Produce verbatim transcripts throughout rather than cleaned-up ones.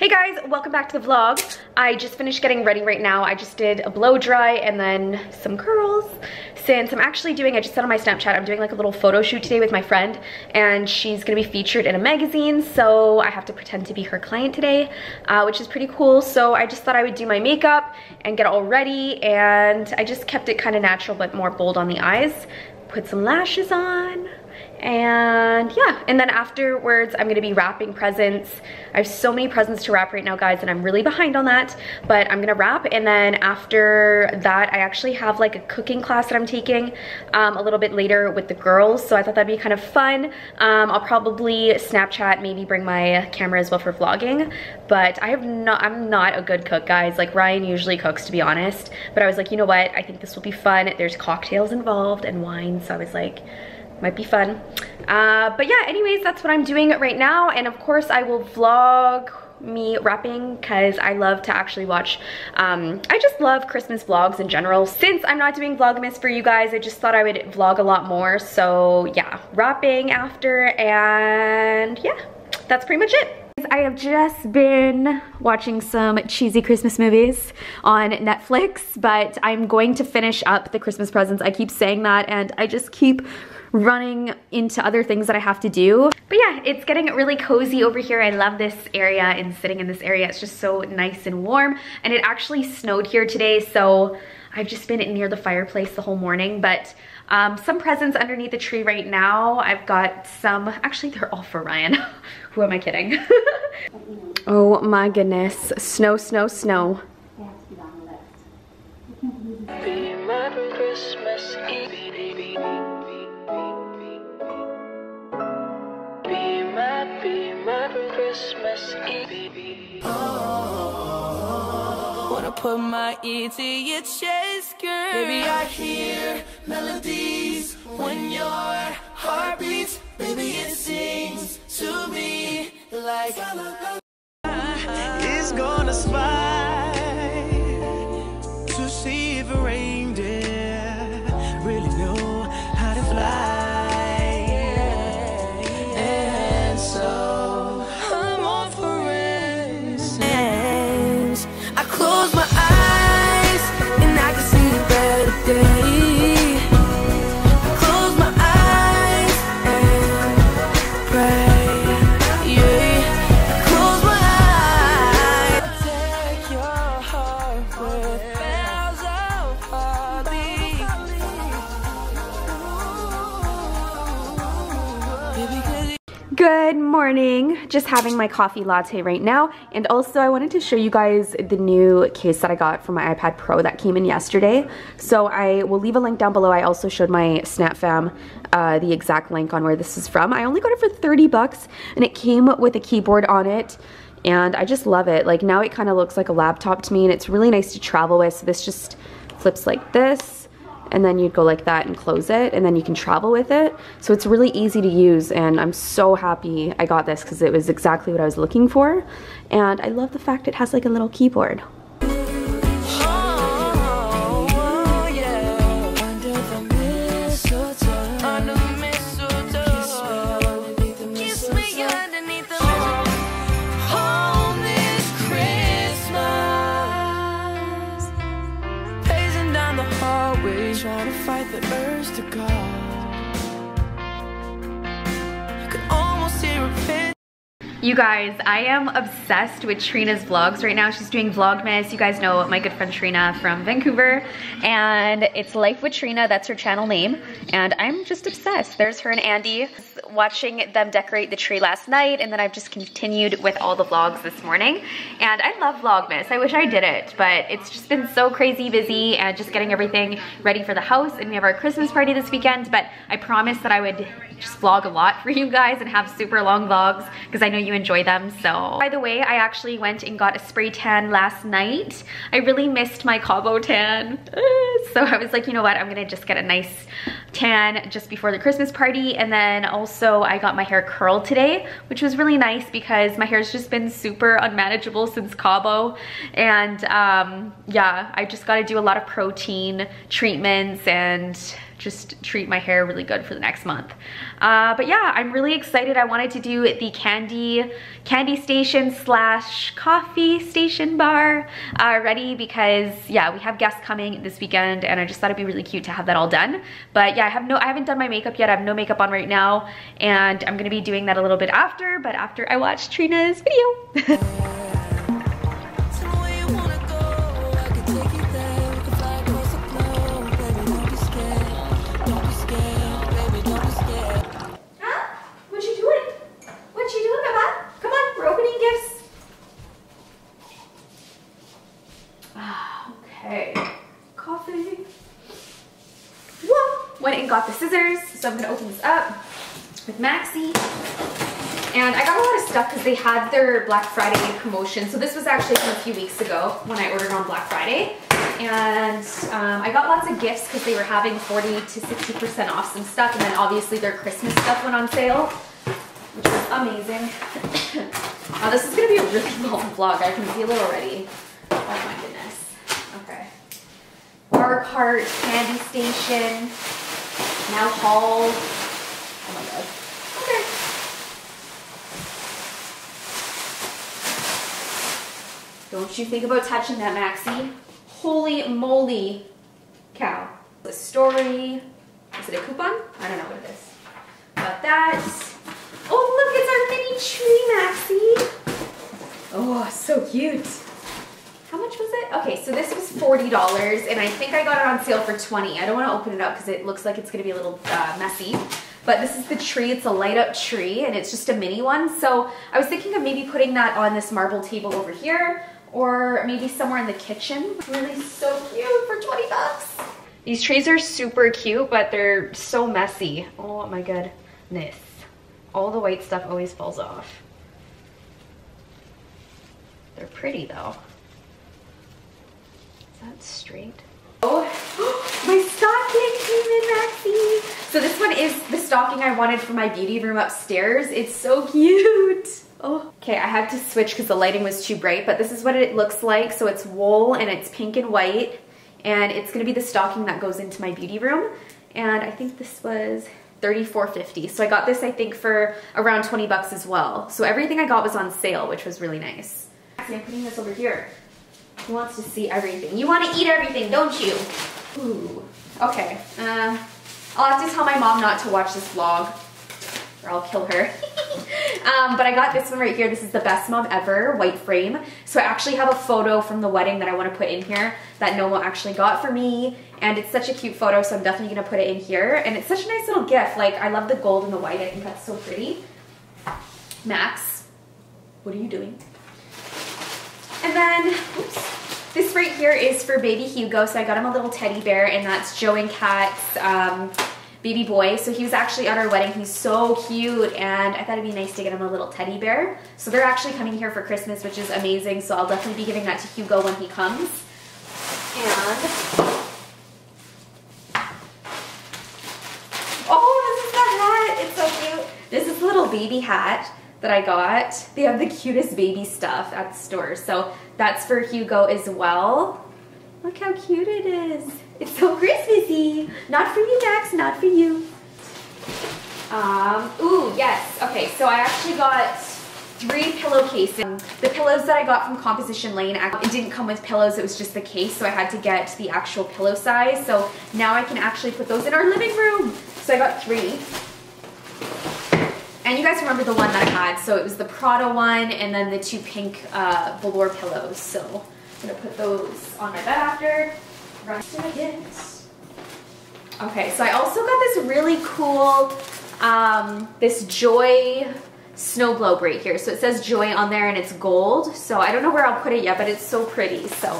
Hey guys, welcome back to the vlog. I just finished getting ready right now. I just did a blow dry and then some curls. Since I'm actually doing, I just said on my Snapchat, I'm doing like a little photo shoot today with my friend and she's gonna be featured in a magazine, so I have to pretend to be her client today, uh, which is pretty cool. So I just thought I would do my makeup and get all ready, and I just kept it kind of natural but more bold on the eyes. Put some lashes on. And yeah, and then afterwards I'm gonna be wrapping presents. I have so many presents to wrap right now, guys, and I'm really behind on that, but I'm gonna wrap, and then after that I actually have like a cooking class that I'm taking um, a little bit later with the girls, so I thought that'd be kind of fun. um, I'll probably Snapchat, maybe bring my camera as well for vlogging, but I have not I'm not a good cook, guys. Like, Ryan usually cooks, to be honest, but I was like, you know what, I think this will be fun. There's cocktails involved and wine, so I was like, might be fun. Uh, but yeah, anyways, that's what I'm doing right now. And of course I will vlog me wrapping, because I love to actually watch, um, I just love Christmas vlogs in general. Since I'm not doing Vlogmas for you guys, I just thought I would vlog a lot more. So yeah, wrapping after, and yeah, that's pretty much it. I have just been watching some cheesy Christmas movies on Netflix, but I'm going to finish up the Christmas presents. I keep saying that and I just keep running into other things that I have to do. But yeah, it's getting really cozy over here. I love this area and sitting in this area. It's just so nice and warm, and it actually snowed here today, so I've just been near the fireplace the whole morning. But um, some presents underneath the tree right now. I've got some, actually they're all for Ryan. Who am I kidding? Oh my goodness, snow, snow, snow. Christmas Eve. Christmas Eve. Oh, wanna put my ear to your chest, girl. Baby, I hear melodies when your heart beats. Baby, it sings to me like it's gonna spy to see if a reindeer really know how to fly. Good morning, just having my coffee latte right now. And also I wanted to show you guys the new case that I got for my iPad Pro that came in yesterday. So I will leave a link down below. I also showed my Snap fam uh, the exact link on where this is from. I only got it for thirty bucks, and it came with a keyboard on it. And I just love it. Like, now it kind of looks like a laptop to me, and it's really nice to travel with. So this just flips like this, and then you'd go like that and close it, and then you can travel with it. So it's really easy to use, and I'm so happy I got this because it was exactly what I was looking for. And I love the fact it has like a little keyboard. You guys, I am obsessed with Trina's vlogs right now. She's doing Vlogmas. You guys know my good friend Trina from Vancouver, and it's Life with Trina, that's her channel name, and I'm just obsessed. There's her and Andy, watching them decorate the tree last night, and then I've just continued with all the vlogs this morning. And I love Vlogmas. I wish I did it, but it's just been so crazy busy and just getting everything ready for the house, and we have our Christmas party this weekend, but I promised that I would just vlog a lot for you guys and have super long vlogs because I know you enjoy them. So, by the way, I actually went and got a spray tan last night. I really missed my Cabo tan, so I was like, you know what, I'm gonna just get a nice tan just before the Christmas party. And then also I got my hair curled today, which was really nice because my hair's just been super unmanageable since Cabo. And um yeah, I just got to do a lot of protein treatments and just treat my hair really good for the next month. Uh, but yeah, I'm really excited. I wanted to do the candy candy station slash coffee station bar already because yeah, we have guests coming this weekend and I just thought it'd be really cute to have that all done. But yeah, I have no, I haven't done my makeup yet. I have no makeup on right now and I'm gonna be doing that a little bit after, but after I watch Trina's video. Got the scissors, so I'm gonna open this up with Maxi. And I got a lot of stuff because they had their Black Friday promotion. So this was actually from a few weeks ago when I ordered on Black Friday. And um, I got lots of gifts because they were having forty to sixty percent off some stuff. And then obviously their Christmas stuff went on sale, which was amazing. Now this is gonna be a really long vlog. I can feel it already. Oh my goodness. Okay. Bar cart, candy station. Now haul. Oh my god. Okay. Don't you think about touching that, Maxi. Holy moly. Cow. The story. Is it a coupon? I don't know what it is. Got that. Oh look, it's our mini tree, Maxi. Oh, so cute. How much was it? Okay, so this was forty dollars and I think I got it on sale for twenty dollars. I don't want to open it up because it looks like it's going to be a little uh, messy. But this is the tree. It's a light up tree and it's just a mini one. So I was thinking of maybe putting that on this marble table over here or maybe somewhere in the kitchen. Really so cute for twenty bucks. These trees are super cute, but they're so messy. Oh my goodness. All the white stuff always falls off. They're pretty though. That's straight. Oh, my stocking came in, Maxi. So this one is the stocking I wanted for my beauty room upstairs. It's so cute. Oh, okay, I had to switch because the lighting was too bright, but this is what it looks like. So it's wool and it's pink and white and it's gonna be the stocking that goes into my beauty room. And I think this was thirty-four fifty. So I got this, I think, for around twenty bucks as well. So everything I got was on sale, which was really nice. Maxi, I'm putting this over here. He wants to see everything. You want to eat everything, don't you? Ooh. Okay. Uh, I'll have to tell my mom not to watch this vlog or I'll kill her. um, but I got this one right here. This is the best mom ever, white frame. So I actually have a photo from the wedding that I want to put in here that Nomo actually got for me. And it's such a cute photo, so I'm definitely going to put it in here. And it's such a nice little gift. Like, I love the gold and the white. I think that's so pretty. Max, what are you doing? And then, oops, this right here is for baby Hugo. So I got him a little teddy bear and that's Joe and Kat's um, baby boy. So he was actually at our wedding. He's so cute and I thought it'd be nice to get him a little teddy bear. So they're actually coming here for Christmas, which is amazing. So I'll definitely be giving that to Hugo when he comes. And, oh, this is the hat, it's so cute. This is the little baby hat that I got. They have the cutest baby stuff at the store. So that's for Hugo as well. Look how cute it is. It's so Christmassy. Not for you, Max, not for you. Um, ooh, yes. Okay, so I actually got three pillowcases. Um, the pillows that I got from Composition Lane, it didn't come with pillows, it was just the case, so I had to get the actual pillow size. So now I can actually put those in our living room. So I got three. And you guys remember the one that I had, so it was the Prada one and then the two pink uh, velour pillows. So I'm going to put those on my bed after. Okay, so I also got this really cool, um, this Joy snow globe right here. So it says Joy on there and it's gold. So I don't know where I'll put it yet, but it's so pretty. So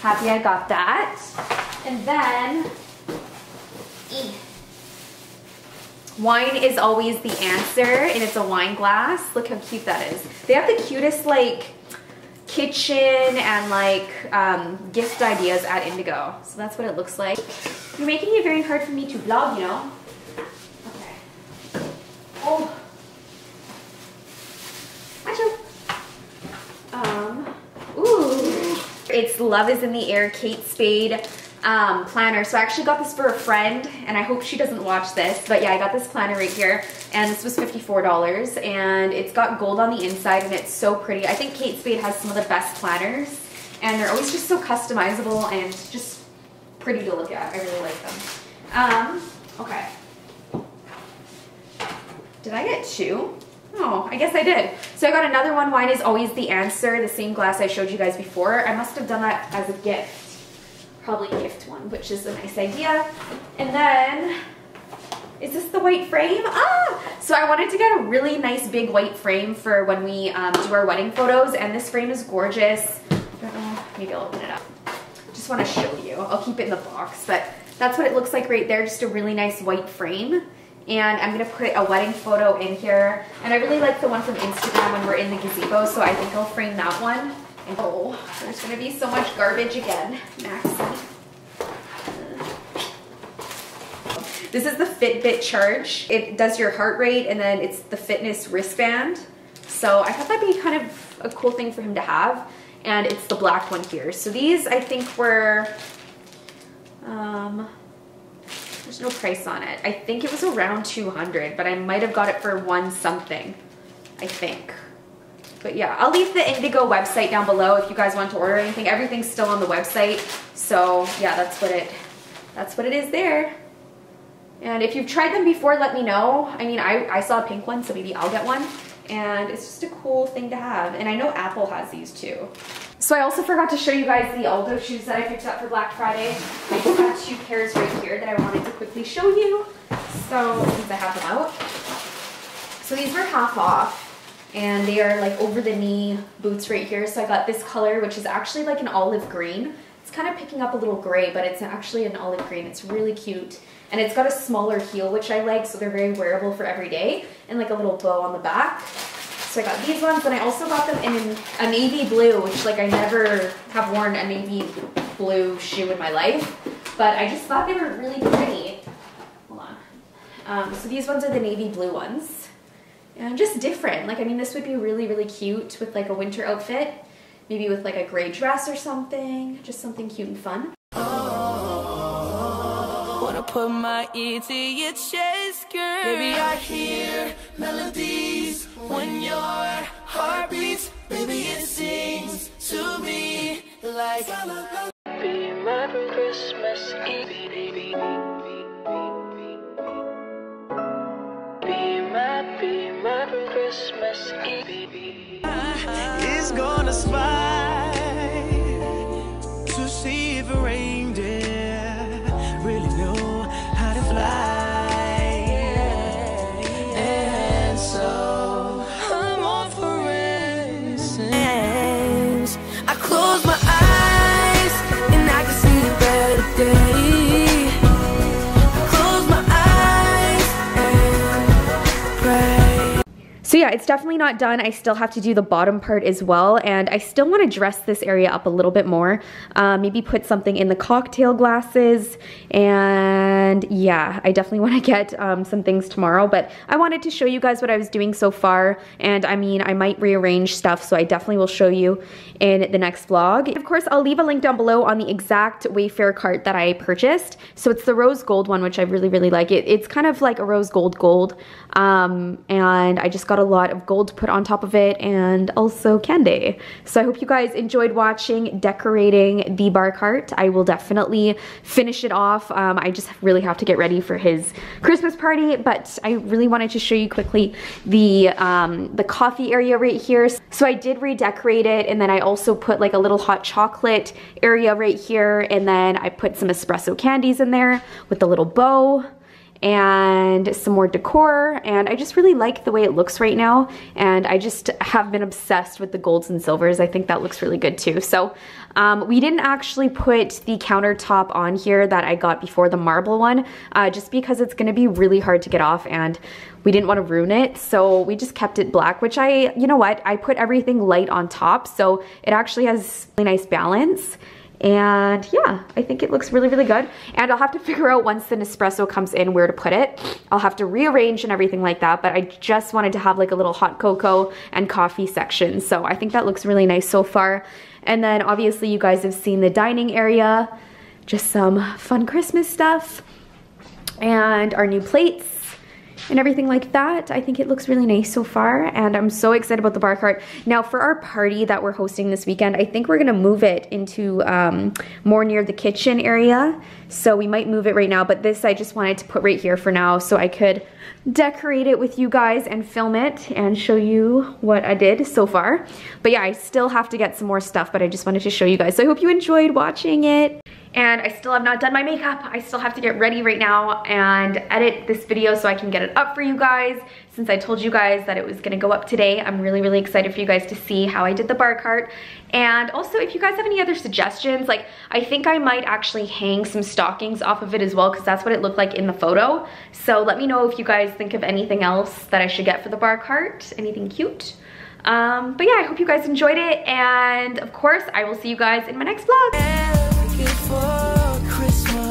happy I got that. And then... Eh. Wine is always the answer, and it's a wine glass. Look how cute that is. They have the cutest, like, kitchen and, like, um, gift ideas at Indigo. So that's what it looks like. You're making it very hard for me to vlog, you know? Okay. Oh. Macho. Um. Ooh. It's Love is in the Air, Kate Spade. um, planner. So I actually got this for a friend, and I hope she doesn't watch this, but yeah, I got this planner right here, and this was fifty-four dollars, and it's got gold on the inside, and it's so pretty. I think Kate Spade has some of the best planners, and they're always just so customizable and just pretty to look at. I really like them. Um, okay. Did I get two? Oh, I guess I did. So I got another one, Wine is Always the Answer, the same glass I showed you guys before. I must have done that as a gift. Probably gift one, which is a nice idea. And then, is this the white frame? Ah! So I wanted to get a really nice big white frame for when we um, do our wedding photos, and this frame is gorgeous. I don't know, maybe I'll open it up. Just want to show you. I'll keep it in the box, but that's what it looks like right there, just a really nice white frame. And I'm gonna put a wedding photo in here. And I really like the one from Instagram when we're in the gazebo, so I think I'll frame that one. And oh, there's gonna be so much garbage again, Maxi. This is the Fitbit Charge. It does your heart rate, and then it's the fitness wristband. So I thought that'd be kind of a cool thing for him to have. And it's the black one here. So these, I think, were, um, there's no price on it. I think it was around two hundred, but I might have got it for one something, I think. But yeah, I'll leave the Indigo website down below if you guys want to order anything. Everything's still on the website. So yeah, that's what it, that's what it is there. And if you've tried them before, let me know. I mean, I, I saw a pink one, so maybe I'll get one. And it's just a cool thing to have. And I know Apple has these too. So I also forgot to show you guys the Aldo shoes that I picked up for Black Friday. I just got two pairs right here that I wanted to quickly show you. So, since I have them out. So these were half off. And they are like over the knee boots right here. So I got this color, which is actually like an olive green. It's kind of picking up a little gray, but it's actually an olive green. It's really cute. And it's got a smaller heel, which I like, so they're very wearable for every day. And like a little bow on the back. So I got these ones, and I also got them in a navy blue, which like I never have worn a navy blue shoe in my life. But I just thought they were really pretty. Hold on. Um, so these ones are the navy blue ones. And just different. Like, I mean, this would be really, really cute with like a winter outfit. Maybe with like a gray dress or something. Just something cute and fun. Put my ear to your chest, girl. Baby, I hear melodies when your heart beats. Baby, it sings to me like Be my Christmas Eve. Baby, be my, be my Christmas Eve. It's gonna spy to see if it rained in. And so I'm off for instance. I close my eyes and I can see a better day. I close my eyes and pray. So yeah, it's definitely not done. I still have to do the bottom part as well, and I still want to dress this area up a little bit more. Uh, maybe put something in the cocktail glasses. And And yeah, I definitely want to get um, some things tomorrow, but I wanted to show you guys what I was doing so far. And I mean, I might rearrange stuff, so I definitely will show you in the next vlog. Of course, I'll leave a link down below on the exact Wayfair cart that I purchased. So it's the rose gold one, which I really, really like. It, it's kind of like a rose gold gold. Um, and I just got a lot of gold to put on top of it, and also candy. So I hope you guys enjoyed watching, decorating the bar cart. I will definitely finish it off. Um, I just really have to get ready for his Christmas party, but I really wanted to show you quickly the um, the coffee area right here. So I did redecorate it, and then I also put like a little hot chocolate area right here, and then I put some espresso candies in there with a little bow and some more decor, and I just really like the way it looks right now, and I just have been obsessed with the golds and silvers. I think that looks really good too. So um, we didn't actually put the countertop on here that I got before, the marble one, uh, just because it's gonna be really hard to get off, and we didn't want to ruin it, so we just kept it black, which I, you know what, I put everything light on top, so it actually has really nice balance. And yeah, I think it looks really, really good. And I'll have to figure out once the Nespresso comes in where to put it. I'll have to rearrange and everything like that, but I just wanted to have like a little hot cocoa and coffee section. So I think that looks really nice so far. And then obviously you guys have seen the dining area. just some fun Christmas stuff and our new plates and everything like that. I think it looks really nice so far, and I'm so excited about the bar cart. Now for our party that we're hosting this weekend, I think we're gonna move it into um, more near the kitchen area. So we might move it right now, but this I just wanted to put right here for now so I could decorate it with you guys and film it and show you what I did so far. But yeah, I still have to get some more stuff, but I just wanted to show you guys. So I hope you enjoyed watching it. And I still have not done my makeup. I still have to get ready right now and edit this video so I can get it up for you guys. Since I told you guys that it was gonna go up today, I'm really, really excited for you guys to see how I did the bar cart. And also, if you guys have any other suggestions, like I think I might actually hang some stockings off of it as well, because that's what it looked like in the photo. So let me know if you guys think of anything else that I should get for the bar cart, anything cute. Um, but yeah, I hope you guys enjoyed it. And of course, I will see you guys in my next vlog. For Christmas.